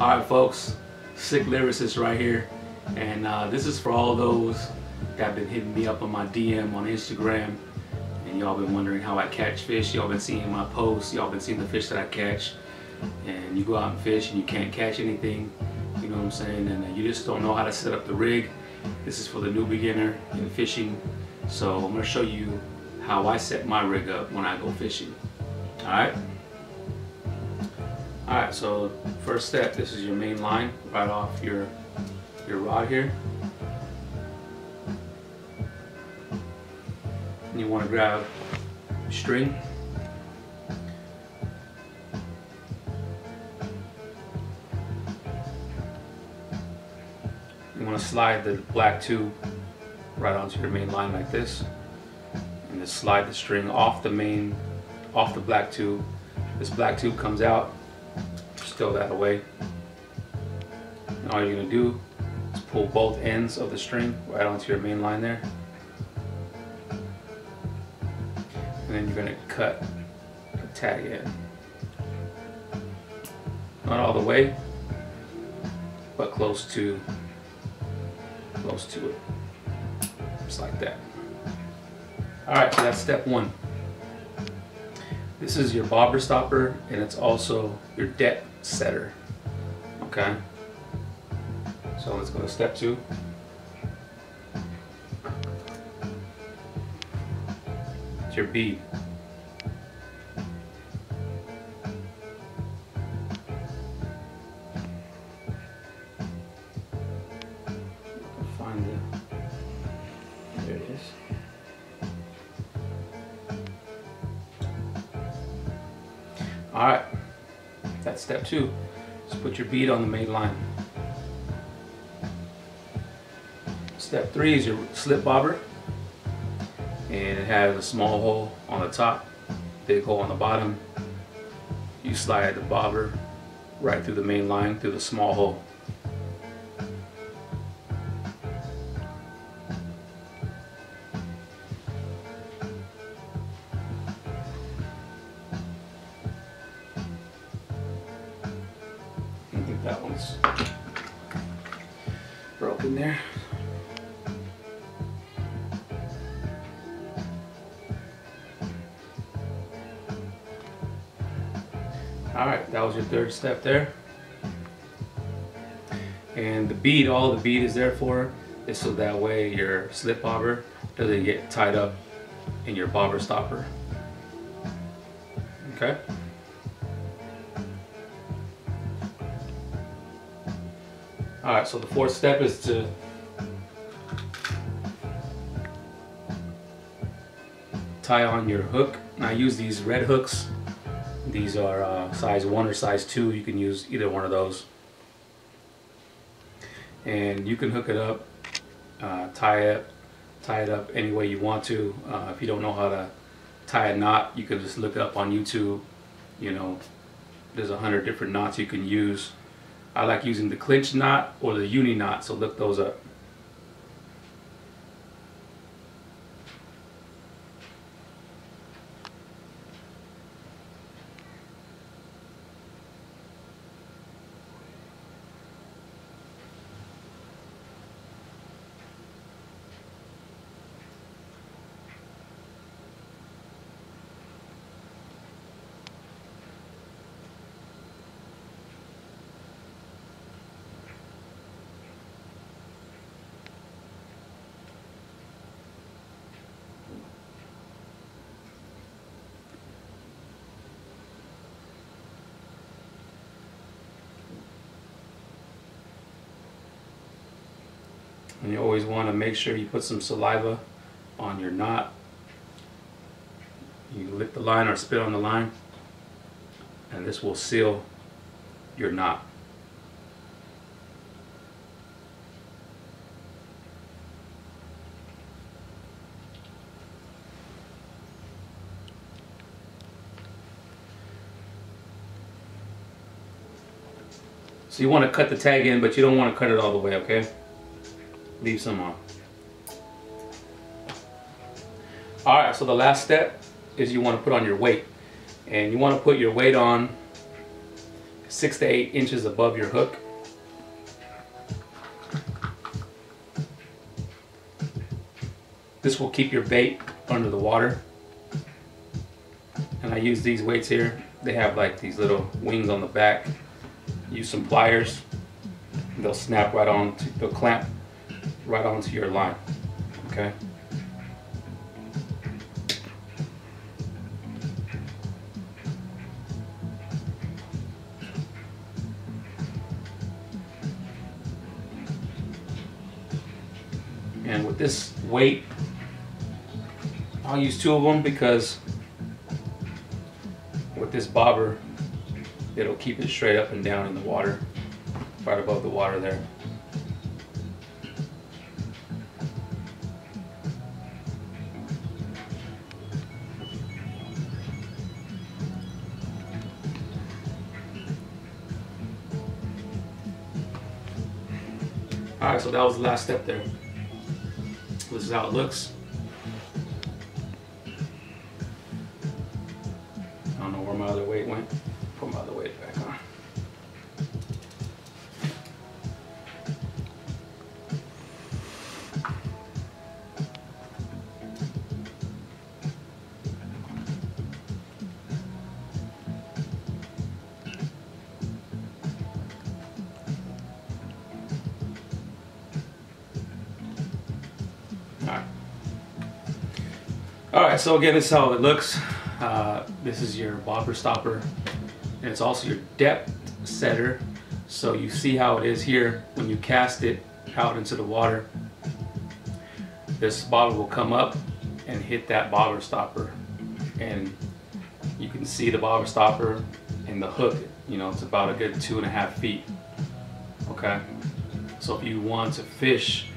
Alright folks, Slick Lyricist right here, and this is for all those that have been hitting me up on my DM on Instagram, and y'all been wondering how I catch fish. Y'all been seeing my posts, y'all been seeing the fish that I catch, and you go out and fish and you can't catch anything, you know what I'm saying, and you just don't know how to set up the rig. This is for the new beginner in fishing, so I'm going to show you how I set my rig up when I go fishing. Alright? Alright, so first step, this is your main line right off your rod here. And you want to grab your string. You want to slide the black tube right onto your main line like this. And just slide the string off the black tube. This black tube comes out. Still that away. And all you're going to do is pull both ends of the string right onto your main line there. And then you're going to cut a tag in. Not all the way, but close to it. Just like that. Alright, so that's step one. This is your bobber stopper, and it's also your depth setter. Okay, so let's go to step two. It's your bead. Find it. There it is. Alright, that's step two. Just put your bead on the main line. Step three is your slip bobber. And it has a small hole on the top, big hole on the bottom. You slide the bobber right through the main line, through the small hole. That one's broken there. Alright, that was your third step there. And the bead, all the bead is there for is so that way your slip bobber doesn't get tied up in your bobber stopper. Okay? Alright, so the fourth step is to tie on your hook. Now, I use these red hooks. These are size 1 or size 2. You can use either one of those. And you can hook it up, tie it up any way you want to. If you don't know how to tie a knot, you can just look it up on YouTube. You know, there's 100 different knots you can use. I like using the clinch knot or the uni knot, so look those up. And you always want to make sure you put some saliva on your knot. You lick the line or spit on the line, and this will seal your knot. So you want to cut the tag in, but you don't want to cut it all the way, okay? Leave some on. Alright, so the last step is you want to put on your weight. And you want to put your weight on 6 to 8 inches above your hook. This will keep your bait under the water. And I use these weights here. They have like these little wings on the back. Use some pliers. They'll snap right on, they'll clamp right onto your line. Okay. And with this weight, I'll use two of them because with this bobber, it'll keep it straight up and down in the water, right above the water there. Alright, so that was the last step there. This is how it looks. I don't know where my other weight went. Put my other weight back on. Alright, so again, this is how it looks. This is your bobber stopper, and it's also your depth setter. So you see how it is here when you cast it out into the water. This bobber will come up and hit that bobber stopper, and you can see the bobber stopper and the hook. You know, it's about a good 2.5 feet. Okay, so if you want to fish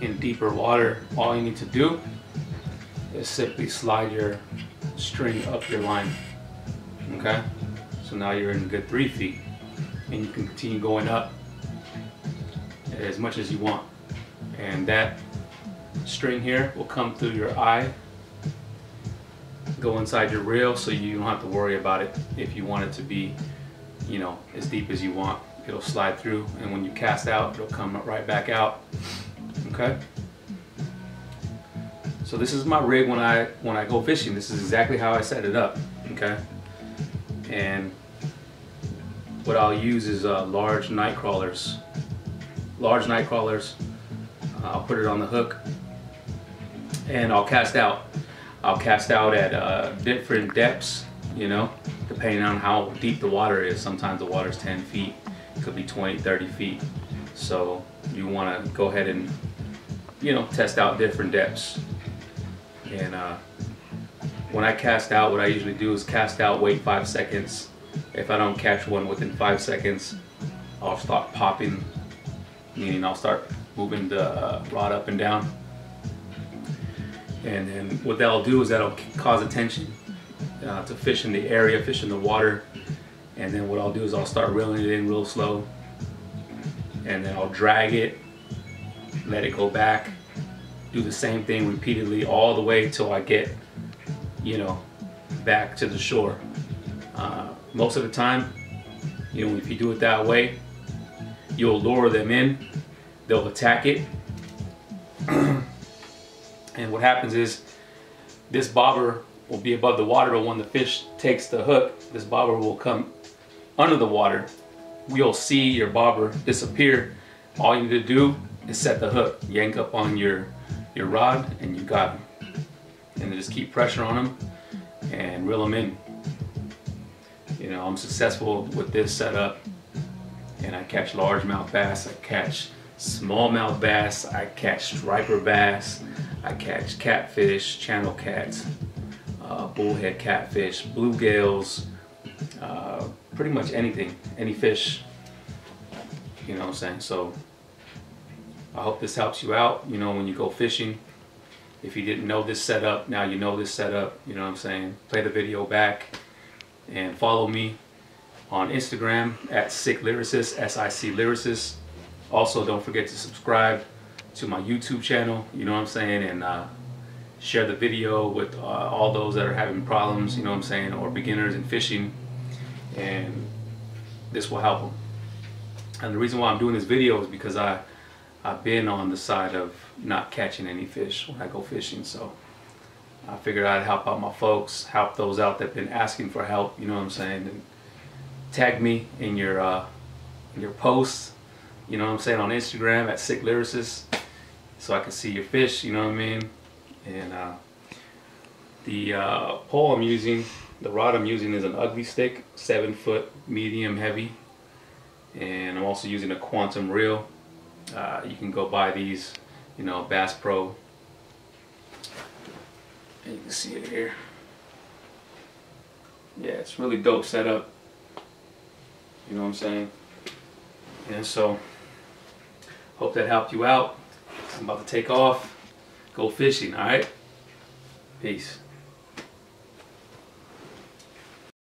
in deeper water, all you need to do is simply slide your string up your line. Okay, so now you're in a good 3 feet, and you can continue going up as much as you want, and that string here will come through your eye, go inside your reel, so you don't have to worry about it. If you want it to be, you know, as deep as you want, it'll slide through, and when you cast out, it'll come right back out. Okay, so this is my rig when I go fishing. This is exactly how I set it up, okay? And what I'll use is large night crawlers. Large night crawlers, I'll put it on the hook and I'll cast out. I'll cast out at different depths, you know, depending on how deep the water is. Sometimes the water's 10 feet, it could be 20, 30 feet. So you wanna go ahead and, you know, test out different depths. And when I cast out, what I usually do is cast out, wait 5 seconds. If I don't catch one within 5 seconds, I'll start popping, meaning I'll start moving the rod up and down. And then what that'll do is that'll cause attention to fish in the area, fish in the water. And then what I'll do is I'll start reeling it in real slow. And then I'll drag it, let it go back. Do the same thing repeatedly all the way till I get, you know, back to the shore. Most of the time, you know, if you do it that way, you'll lure them in, they'll attack it. And what happens is this bobber will be above the water, but when the fish takes the hook, this bobber will come under the water. You'll see your bobber disappear. All you need to do is set the hook, yank up on your rod, and you got them. And just keep pressure on them and reel them in. You know, I'm successful with this setup, and I catch largemouth bass, I catch smallmouth bass, I catch striper bass, I catch catfish, channel cats, bullhead catfish, bluegills, pretty much anything, any fish. You know what I'm saying? So I hope this helps you out, you know, when you go fishing. If you didn't know this setup, now you know this setup, you know what I'm saying? Play the video back and follow me on Instagram at Slick Lyricist, S-I-C Lyricist. Also, don't forget to subscribe to my YouTube channel, you know what I'm saying? And share the video with all those that are having problems, you know what I'm saying? Or beginners in fishing. And this will help them. And the reason why I'm doing this video is because I've been on the side of not catching any fish when I go fishing, so I figured I'd help out my folks, help those out that have been asking for help, you know what I'm saying, and tag me in your posts, you know what I'm saying, on Instagram at Slick Lyricist, so I can see your fish, you know what I mean. And the pole I'm using, the rod I'm using is an Ugly Stik, 7-foot, medium heavy, and I'm also using a Quantum reel. You can go buy these, you know, Bass Pro. You can see it here. Yeah, it's really dope setup. You know what I'm saying? And so, hope that helped you out. I'm about to take off, go fishing, alright? Peace.